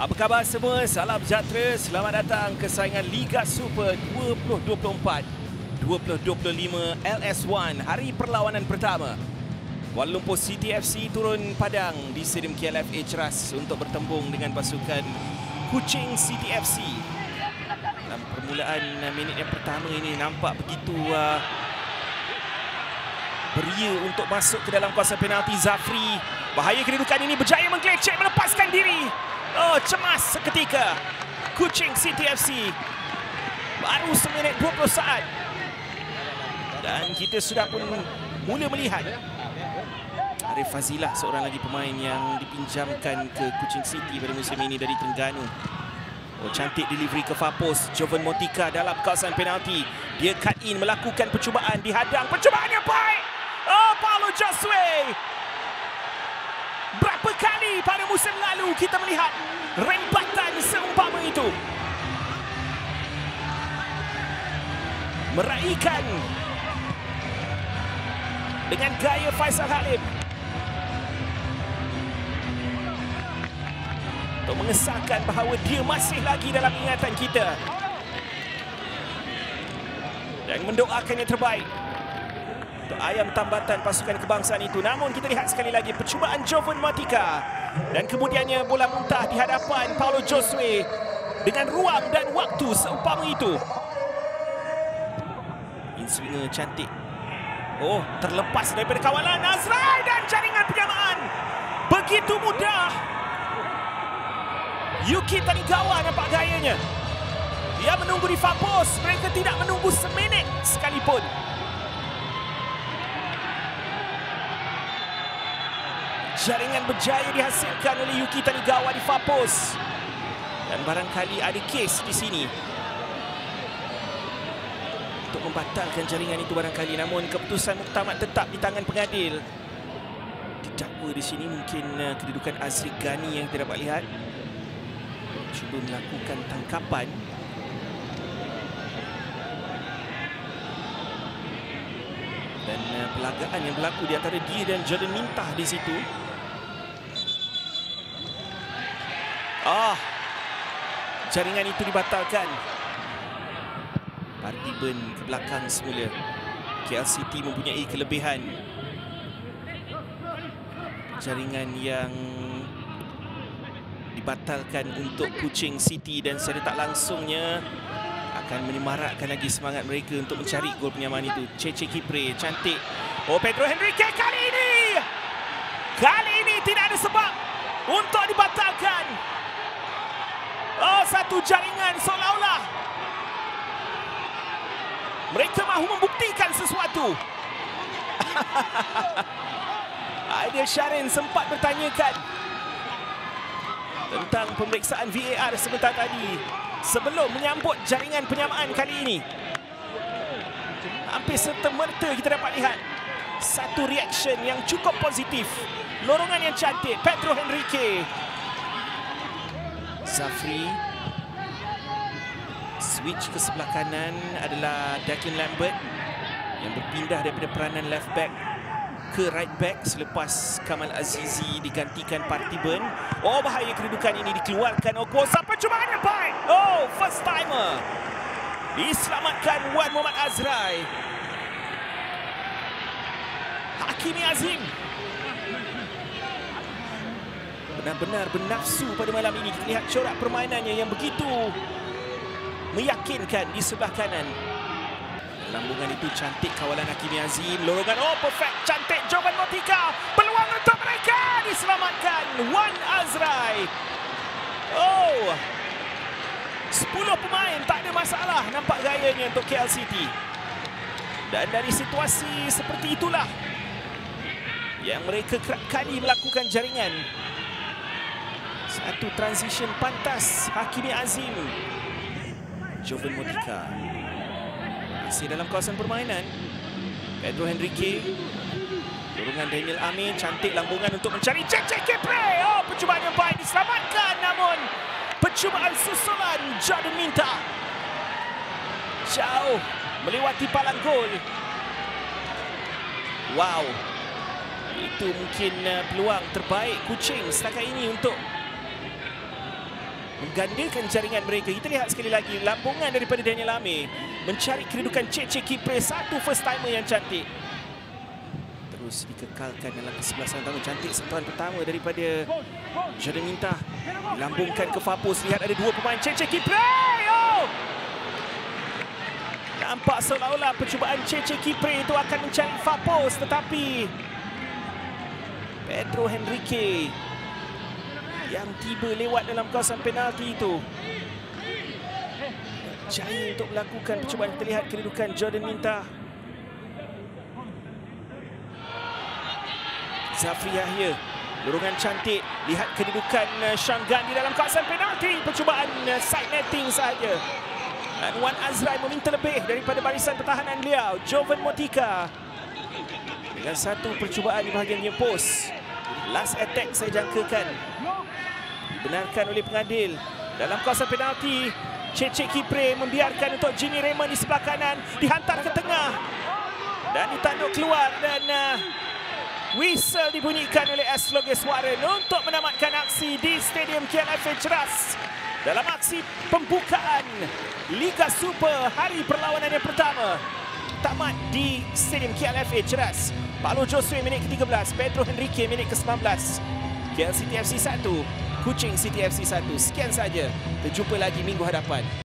Apa khabar semua? Salam sejahtera. Selamat datang ke saingan Liga Super 2024-2025 LS1. Hari perlawanan pertama. Kuala Lumpur City FC turun padang di Stadium KLFA Cheras untuk bertempung dengan pasukan Kuching City FC. Dalam permulaan minit yang pertama ini nampak begitu beria untuk masuk ke dalam kawasan penalti. Zafri, bahaya kedudukan ini, berjaya menggelecek, melepaskan diri. Oh, cemas seketika Kuching City FC. Baru seminit 20 saat dan kita sudah pun mula melihat Arif Fazilah, seorang lagi pemain yang dipinjamkan ke Kuching City pada musim ini dari Terengganu. Oh, cantik delivery ke far post. Jovan Motika dalam kawasan penalti. Dia cut in, melakukan percubaan, dihadang. Percubaan yang baik. Oh, Paulo Josue. Berapa kali pada musim lalu kita melihat rempatan seumpama itu meraikan dengan gaya Faisal Halim untuk mengesahkan bahawa dia masih lagi dalam ingatan kita dan mendoakan yang terbaik ayam tambatan pasukan kebangsaan itu. Namun kita lihat sekali lagi percubaan Jovan Motika dan kemudiannya bola muntah di hadapan Paulo Josue dengan ruang dan waktu seumpama itu. Inswinger cantik. Oh, terlepas daripada kawalan Azrael dan jaringan penjamaan. Begitu mudah. Yuki Tanigawa nampak gayanya. Dia menunggu di far post. Mereka tidak menunggu seminit sekalipun. Jaringan berjaya dihasilkan oleh Yuki Tanigawa di far post. Dan barangkali ada kes di sini untuk membatalkan jaringan itu barangkali. Namun keputusan muktamad tetap di tangan pengadil. Didakwa di sini mungkin kedudukan Azri Ghani yang kita dapat lihat. Cuba melakukan tangkapan. Dan pelagaan yang berlaku di antara dia dan Jordan Mintah di situ. Jaringan itu dibatalkan. Parti burn ke belakang semula. KL City mempunyai kelebihan. Jaringan yang dibatalkan untuk Kuching City dan secara tak langsungnya akan menyemarakkan lagi semangat mereka untuk mencari gol penyamaan itu. CeCe Kipre cantik. Oh, Pedro Henrique kali ini. Kali ini tidak ada sebab untuk dibatalkan. Oh, satu jaringan seolah-olah mereka mahu membuktikan sesuatu. Aidil Sharin sempat bertanyakan tentang pemeriksaan VAR sebentar tadi sebelum menyambut jaringan penyamaan kali ini. Hampir serta-merta kita dapat lihat satu reaction yang cukup positif. Lorongan yang cantik. Pedro Henrique. Zafri switch ke sebelah kanan adalah Declan Lambert yang berpindah daripada peranan left back ke right back selepas Kamal Azizi digantikan Partiban. Oh, bahaya kedudukan ini, dikeluarkan Okosa. Percubaan yang baik. Oh, first timer. Diselamatkan Wan Muhammad Azrai. Hakimi Azim benar-benar bernafsu pada malam ini. Kita lihat corak permainannya yang begitu meyakinkan di sebelah kanan. Lambungan itu cantik kawalan Akim Aziz. Lorongan, oh perfect, cantik Jovan Motika. Peluang untuk mereka, diselamatkan Wan Azrai. Oh, 10 pemain tak ada masalah nampak gayanya untuk KL City. Dan dari situasi seperti itulah yang mereka kerap kali melakukan jaringan. Satu transition pantas Hakimi Azim. Jovan Motika masih dalam kawasan permainan. Pedro Henrique. Dorongan Daniel Amin. Cantik lambungan untuk mencari CeCe Kipre. Oh, percubaan yang baik, diselamatkan. Namun percubaan susulan Jordan Mintah jauh melewati palang gol. Wow. Itu mungkin peluang terbaik Kuching setakat ini untuk menggandakan jaringan mereka. Kita lihat sekali lagi lambungan daripada Daniel Lame mencari kedudukan CeCe Kipre, satu first timer yang cantik. Terus dikekalkan dalam kesebelasan tangan, cantik sentuhan pertama daripada Jordan Mintah. Lambungkan ke Fapos, lihat ada dua pemain CeCe Kipre. Oh! Nampak seolah-olah percubaan CeCe Kipre itu akan mencari Fapos, tetapi Pedro Henrique yang tiba lewat dalam kawasan penalti itu berjaya untuk melakukan percubaan. Kita lihat kedudukan Jordan Mintah. Zafri Yahya, dorongan cantik. Lihat kedudukan Shanggan di dalam kawasan penalti. Percubaan side netting sahaja. Wan Azrai meminta lebih daripada barisan pertahanan beliau. Jovan Motika dengan satu percubaan di bahagian near post. Last attack saya jangkakan. Benarkan oleh pengadil. Dalam kawasan penalti, CeCe Kipre membiarkan untuk Jenny Remani di sebelah kanan, dihantar ke tengah dan ditanduk keluar, dan whistle dibunyikan oleh S. Slogeswaren untuk menamatkan aksi di Stadium KLFA Cheras dalam aksi pembukaan Liga Super hari perlawanan yang pertama. Tamat di Stadium KLFA Cheras. Paulo Josue minit ke-13, Pedro Henrique minit ke-19. KL City FC 1, Kuching City FC 1. Sekian saja. Terjumpa lagi minggu hadapan.